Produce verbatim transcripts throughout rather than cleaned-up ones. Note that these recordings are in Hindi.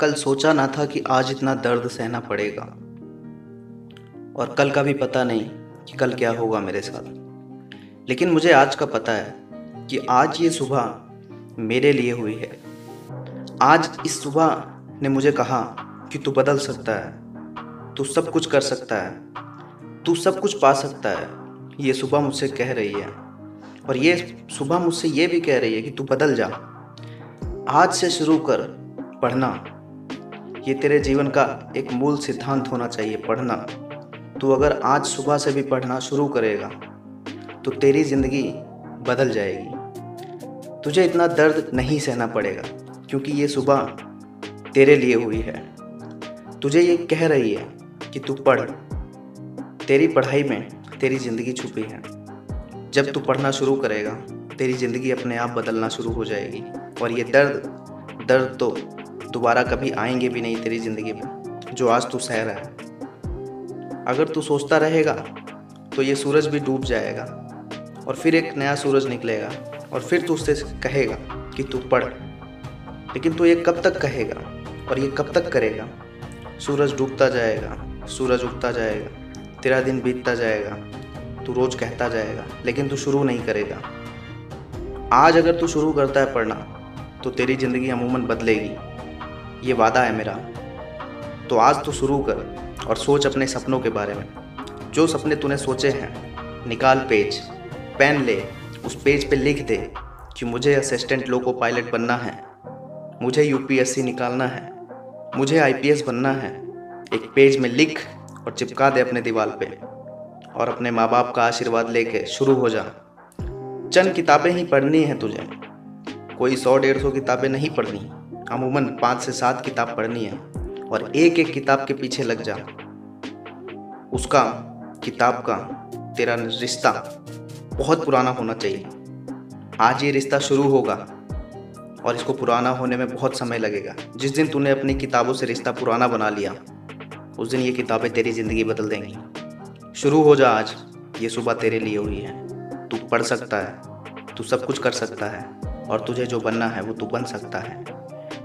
कल सोचा ना था कि आज इतना दर्द सहना पड़ेगा, और कल का भी पता नहीं कि कल क्या होगा मेरे साथ। लेकिन मुझे आज का पता है कि आज ये सुबह मेरे लिए हुई है। आज इस सुबह ने मुझे कहा कि तू बदल सकता है, तू सब कुछ कर सकता है, तू सब कुछ पा सकता है। ये सुबह मुझसे कह रही है, और ये सुबह मुझसे ये भी कह रही है कि तू बदल जा। आज से शुरू कर पढ़ना, ये तेरे जीवन का एक मूल सिद्धांत होना चाहिए। पढ़ना, तू अगर आज सुबह से भी पढ़ना शुरू करेगा तो तेरी ज़िंदगी बदल जाएगी। तुझे इतना दर्द नहीं सहना पड़ेगा, क्योंकि ये सुबह तेरे लिए हुई है। तुझे ये कह रही है कि तू पढ़, तेरी पढ़ाई में तेरी ज़िंदगी छुपी है। जब तू पढ़ना शुरू करेगा तेरी ज़िंदगी अपने आप बदलना शुरू हो जाएगी, और ये दर्द दर्द तो दोबारा कभी आएंगे भी नहीं तेरी ज़िंदगी में, जो आज तू सह रहा है। अगर तू सोचता रहेगा तो ये सूरज भी डूब जाएगा, और फिर एक नया सूरज निकलेगा, और फिर तू उससे कहेगा कि तू पढ़। लेकिन तू ये कब तक कहेगा और ये कब तक करेगा? सूरज डूबता जाएगा, सूरज उगता जाएगा, तेरा दिन बीतता जाएगा, तू रोज़ कहता जाएगा, लेकिन तू शुरू नहीं करेगा। आज अगर तू शुरू करता है पढ़ना तो तेरी ज़िंदगी अमूमन बदलेगी, ये वादा है मेरा। तो आज तू शुरू कर, और सोच अपने सपनों के बारे में। जो सपने तूने सोचे हैं, निकाल पेज, पेन ले, उस पेज पे लिख दे कि मुझे असिस्टेंट लोको पायलट बनना है, मुझे यूपीएससी निकालना है, मुझे आईपीएस बनना है। एक पेज में लिख और चिपका दे अपने दीवार पे, और अपने माँ बाप का आशीर्वाद लेके शुरू हो जा। चंद किताबें ही पढ़नी हैं तुझे, कोई सौ डेढ़ सौ किताबें नहीं पढ़नी, अमूमन पाँच से सात किताब पढ़नी है, और एक एक किताब के पीछे लग जा। उसका, किताब का तेरा रिश्ता बहुत पुराना होना चाहिए। आज ये रिश्ता शुरू होगा, और इसको पुराना होने में बहुत समय लगेगा। जिस दिन तूने अपनी किताबों से रिश्ता पुराना बना लिया, उस दिन ये किताबें तेरी ज़िंदगी बदल देंगी। शुरू हो जा आज, ये सुबह तेरे लिए हुई है। तू पढ़ सकता है, तू सब कुछ कर सकता है, और तुझे जो बनना है वो तू बन सकता है।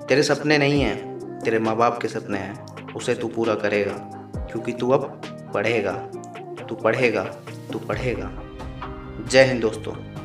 तेरे सपने नहीं हैं, तेरे माँ बाप के सपने हैं, उसे तू पूरा करेगा, क्योंकि तू अब पढ़ेगा, तू पढ़ेगा, तू पढ़ेगा। जय हिंद दोस्तों।